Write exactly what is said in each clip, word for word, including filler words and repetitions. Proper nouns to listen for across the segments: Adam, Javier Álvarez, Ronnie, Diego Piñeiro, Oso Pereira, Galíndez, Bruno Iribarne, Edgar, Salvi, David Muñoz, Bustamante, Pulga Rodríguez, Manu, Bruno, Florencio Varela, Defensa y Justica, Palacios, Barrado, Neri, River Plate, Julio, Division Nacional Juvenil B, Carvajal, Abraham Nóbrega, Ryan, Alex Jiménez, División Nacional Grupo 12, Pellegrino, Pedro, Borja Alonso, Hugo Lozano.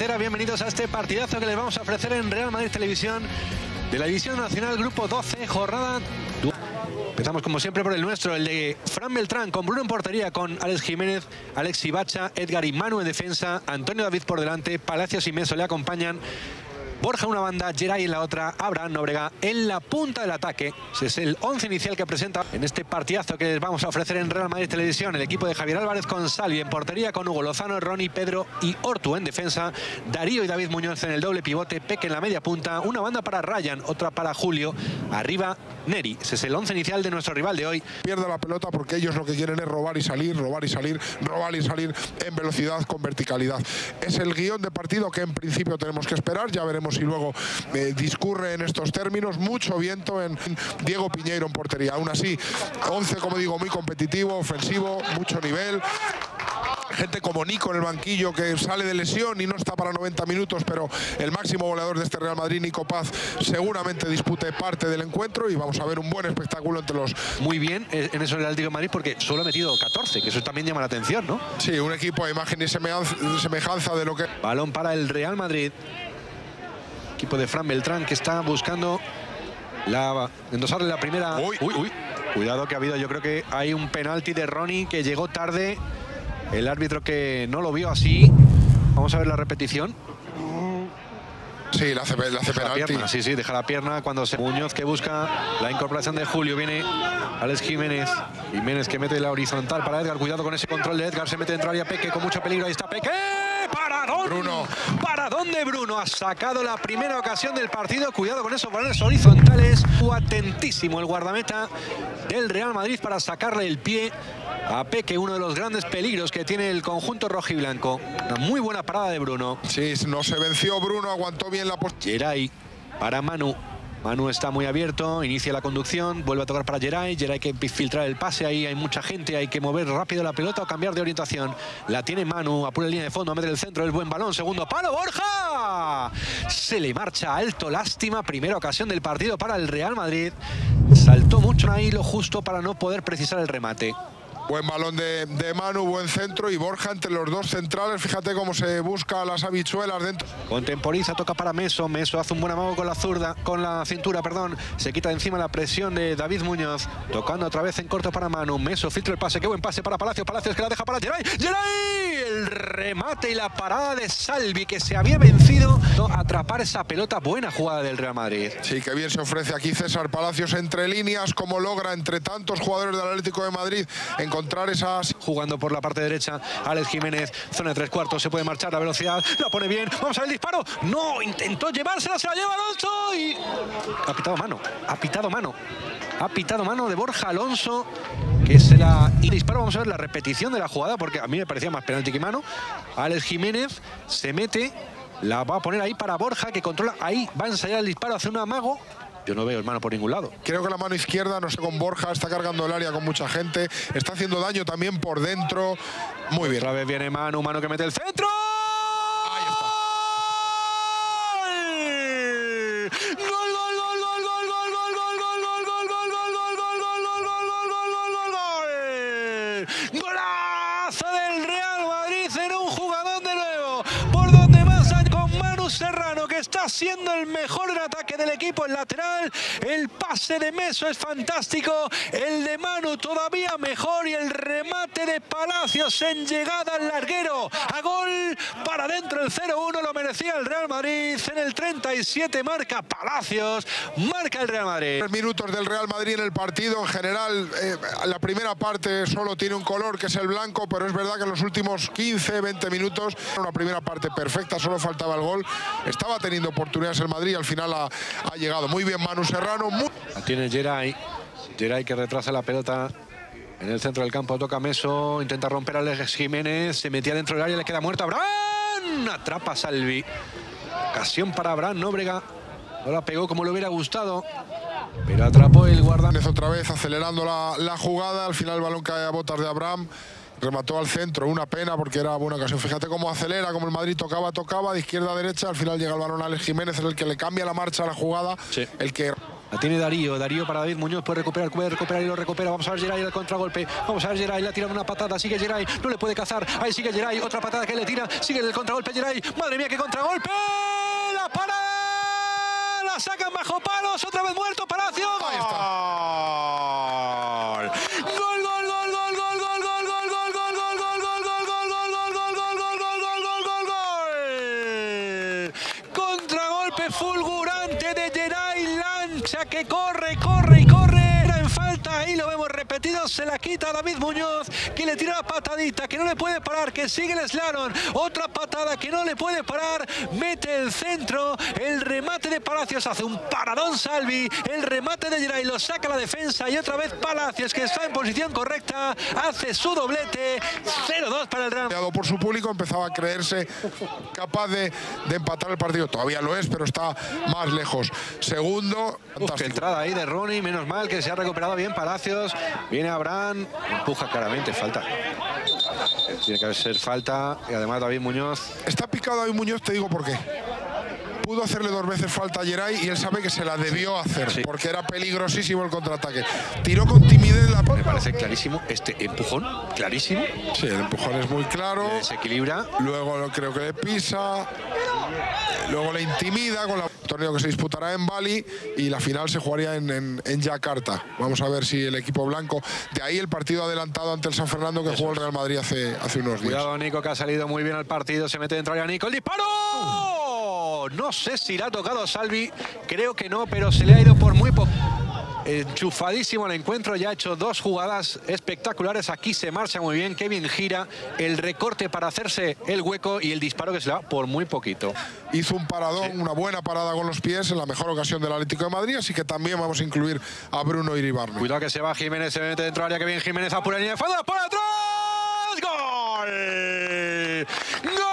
Entera, bienvenidos a este partidazo que les vamos a ofrecer en Real Madrid Televisión de la División Nacional Grupo doce, jornada. Empezamos como siempre por el nuestro, el de Fran Beltrán, con Bruno en portería, con Alex Jiménez, Alex Ibacha, Edgar y Manu en defensa, Antonio David por delante, Palacios y Meso le acompañan, Borja en una banda, Yeray en la otra, Abraham Nóbrega en la punta del ataque. Ese es el once inicial que presenta en este partidazo que les vamos a ofrecer en Real Madrid Televisión. El equipo de Javier Álvarez con Salvi en portería, con Hugo Lozano, Ronnie, Pedro y Ortu en defensa. Darío y David Muñoz en el doble pivote, Peque en la media punta, una banda para Ryan, otra para Julio, arriba Neri. Ese es el once inicial de nuestro rival de hoy. Pierde la pelota porque ellos lo que quieren es robar y salir, robar y salir, robar y salir en velocidad con verticalidad. Es el guión de partido que en principio tenemos que esperar, ya veremos. Y luego eh, discurre en estos términos. Mucho viento en Diego Piñeiro en portería. Aún así, once, como digo, muy competitivo, ofensivo, mucho nivel. Gente como Nico en el banquillo, que sale de lesión y no está para noventa minutos, pero el máximo goleador de este Real Madrid, Nico Paz, seguramente dispute parte del encuentro y vamos a ver un buen espectáculo entre los... Muy bien en eso el Atlético de Madrid, porque solo ha metido catorce, que eso también llama la atención, ¿no? Sí, un equipo a imagen y semejanza de lo que... Balón para el Real Madrid. Equipo de Fran Beltrán, que está buscando la, endosarle la primera... Uy, uy, uy. Cuidado que ha habido, yo creo que hay un penalti de Ronnie que llegó tarde. El árbitro que no lo vio así. Vamos a ver la repetición. Sí, la hace, la hace penalti. La pierna, sí, sí, deja la pierna cuando se... Muñoz que busca la incorporación de Julio. Viene Alex Jiménez. Jiménez que mete la horizontal para Edgar. Cuidado con ese control de Edgar. Se mete dentro área Peque con mucho peligro. Ahí está Peque. ¡Paradón! Bruno. Paradón de Bruno. Ha sacado la primera ocasión del partido. Cuidado con esos balones horizontales. Fue atentísimo el guardameta del Real Madrid para sacarle el pie a Peque, uno de los grandes peligros que tiene el conjunto rojiblanco. Una muy buena parada de Bruno. Sí, no se venció Bruno, aguantó bien la postura. Yeray para Manu. Manu está muy abierto, inicia la conducción, vuelve a tocar para Yeray. Yeray que filtrar el pase, ahí hay mucha gente, hay que mover rápido la pelota o cambiar de orientación. La tiene Manu, apura la línea de fondo, a meter el centro, el buen balón, segundo palo, Borja. Se le marcha alto, lástima, primera ocasión del partido para el Real Madrid. Saltó mucho ahí lo justo para no poder precisar el remate. Buen balón de, de Manu, buen centro y Borja entre los dos centrales. Fíjate cómo se busca las habichuelas dentro. Contemporiza, toca para Meso. Meso hace un buen amago con la zurda, con la cintura, perdón. Se quita de encima la presión de David Muñoz. Tocando otra vez en corto para Manu. Meso filtra el pase. Qué buen pase para Palacios. Palacios que la deja para Yeray. Yeray. El remate y la parada de Salvi, que se había vencido. No atrapar esa pelota. Buena jugada del Real Madrid. Sí, que bien se ofrece aquí César Palacios entre líneas. Como logra entre tantos jugadores del Atlético de Madrid en esas... Jugando por la parte derecha, Alex Jiménez, zona de tres cuartos, se puede marchar, la velocidad, la pone bien, vamos a ver el disparo, no, intentó llevársela, se la lleva Alonso y... Ha pitado mano, ha pitado mano, ha pitado mano de Borja Alonso, que se la... Y disparo, vamos a ver la repetición de la jugada, porque a mí me parecía más penalti que mano. Alex Jiménez se mete, la va a poner ahí para Borja, que controla, ahí va a ensayar el disparo, hace un amago. Yo no veo el mano por ningún lado. Creo que la mano izquierda, no sé, con Borja, está cargando el área con mucha gente. Está haciendo daño también por dentro. Muy bien. Otra vez viene Manu, Manu que mete el centro. Ahí está. ¡Gol, gol, gol, gol, gol, gol, gol, gol, gol, gol, gol, gol, gol, gol, gol, gol, gol, gol, gol, gol! ¡Golazo del Real Madrid en un jugador de nuevo! Por donde más hay con Manu Serrano, que está siendo el mejor en ataque del equipo, el lateral, el pase de Meso es fantástico, el de Manu todavía mejor y el remate de Palacios en llegada al larguero, a gol para adentro, el cero uno lo merecía el Real Madrid, en el treinta y siete marca Palacios, marca el Real Madrid. Tres minutos del Real Madrid en el partido, en general eh, la primera parte solo tiene un color que es el blanco, pero es verdad que en los últimos quince, veinte minutos, una primera parte perfecta, solo faltaba el gol, estaba teniendo oportunidades el Madrid, al final la ha llegado muy bien Manu Serrano. Muy... La tiene Yeray. Yeray que retrasa la pelota en el centro del campo. Toca Meso. Intenta romper a Alex Jiménez. Se metía dentro del área. Le queda muerto Abraham. Atrapa Salvi. Ocasión para Abraham Nóbrega. No la pegó como le hubiera gustado. Pero atrapó el guardameta. Otra vez acelerando la, la jugada. Al final el balón cae a botas de Abraham. Remató al centro, una pena porque era buena ocasión. Fíjate cómo acelera, como el Madrid tocaba, tocaba, de izquierda a derecha, al final llega el balón a Alex Jiménez, el que le cambia la marcha a la jugada, sí. El que... La tiene Darío, Darío para David Muñoz, puede recuperar, puede recuperar y lo recupera. Vamos a ver Yeray, el contragolpe, vamos a ver Yeray, le ha tirado una patada, sigue Yeray, no le puede cazar, ahí sigue Yeray, otra patada que le tira, sigue el contragolpe Yeray, madre mía, qué contragolpe, la para, la sacan bajo palos, otra vez muerto Palacios. Ahí está. ¡Gol! ¡Gol! Que corre, corre y corre, era en falta, ahí lo vemos repetido, se la quita David Muñoz, que le tira la patadita, que no le puede parar, que sigue el slalom, otra patada que no le puede parar, mete el centro, el remate de Palacios, hace un paradón Salvi, el remate de Yeray lo saca la defensa y otra vez Palacios, que está en posición correcta, hace su doblete, cero dos para el Real Madrid. Por su público empezaba a creerse capaz de, de empatar el partido, todavía lo es, pero está más lejos. Segundo, Uf, entrada ahí de Ronnie, menos mal que se ha recuperado bien Palacios, viene Abraham, empuja claramente, falta. Tiene que haber falta, y además David Muñoz... Está picado David Muñoz, te digo por qué. Pudo hacerle dos veces falta a Yeray y él sabe que se la debió hacer, sí, porque era peligrosísimo el contraataque. Tiró con timidez la... Me parece clarísimo este empujón, clarísimo. Sí, el empujón es muy claro. Le desequilibra. Luego creo que le pisa, luego le intimida con la... torneo que se disputará en Bali y la final se jugaría en, en, en Yakarta. Vamos a ver si el equipo blanco... De ahí el partido adelantado ante el San Fernando que jugó el Real Madrid hace, hace unos días. Cuidado Nico, que ha salido muy bien al partido, se mete dentro de Nico, ¡el disparo! Uh. No sé si le ha tocado a Salvi, creo que no, pero se le ha ido por muy poco. Enchufadísimo el encuentro, ya ha hecho dos jugadas espectaculares, aquí se marcha muy bien, Kevin gira, el recorte para hacerse el hueco y el disparo que se le va por muy poquito. Hizo un paradón, sí, una buena parada con los pies en la mejor ocasión del Atlético de Madrid, así que también vamos a incluir a Bruno Iribarne. Cuidado que se va Jiménez, se mete dentro del área, Kevin Jiménez apura la línea de fondo, por atrás, ¡gol! ¡Gol, gol, gol, gol, gol!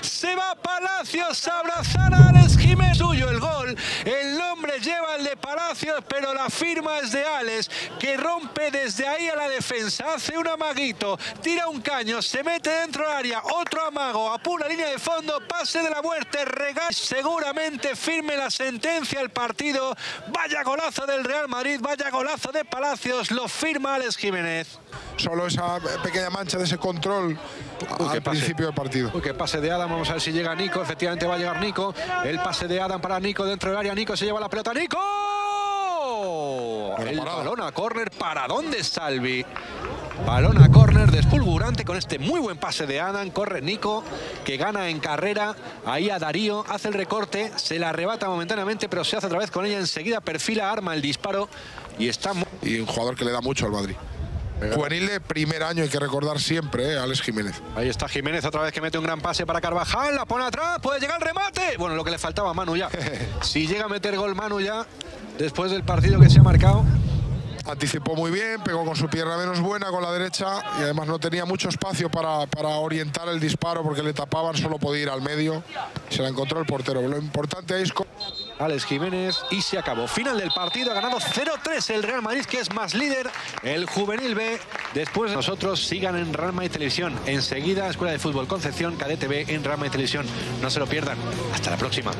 Se va Palacios a abrazar a Alex Jiménez. Suyo el gol, el nombre lleva el de Palacios, pero la firma es de Alex, que rompe desde ahí a la defensa, hace un amaguito, tira un caño, se mete dentro del área, otro amago, apura línea de fondo, pase de la muerte, regala seguramente firme la sentencia al partido. Vaya golazo del Real Madrid, vaya golazo de Palacios, lo firma Alex Jiménez. Solo esa pequeña mancha de ese control Uy, al principio del partido. Uy, que pase de Adam, vamos a ver si llega Nico, efectivamente va a llegar Nico, el pase de Adam para Nico dentro del área, Nico se lleva la pelota, ¡Nico! El balón a córner, paradón de Salvi. Balón a córner, despulgurante con este muy buen pase de Adam, corre Nico, que gana en carrera, ahí a Darío, hace el recorte, se la arrebata momentáneamente, pero se hace otra vez con ella, enseguida perfila, arma el disparo y está... Y un jugador que le da mucho al Madrid. Juvenil de primer año, hay que recordar siempre, ¿eh? Alex Jiménez. Ahí está Jiménez, otra vez que mete un gran pase para Carvajal, la pone atrás, puede llegar el remate. Bueno, lo que le faltaba a Manu ya. Si llega a meter gol Manu ya, después del partido que se ha marcado. Anticipó muy bien, pegó con su pierna menos buena, con la derecha, y además no tenía mucho espacio para, para orientar el disparo porque le tapaban, solo podía ir al medio. Se la encontró el portero. Lo importante es... Alex Jiménez y se acabó. Final del partido, ha ganado cero tres el Real Madrid, que es más líder, el Juvenil B. Después de nosotros, sigan en Real Madrid Televisión. Enseguida, Escuela de Fútbol Concepción, Cadete B en Real Madrid Televisión. No se lo pierdan. Hasta la próxima.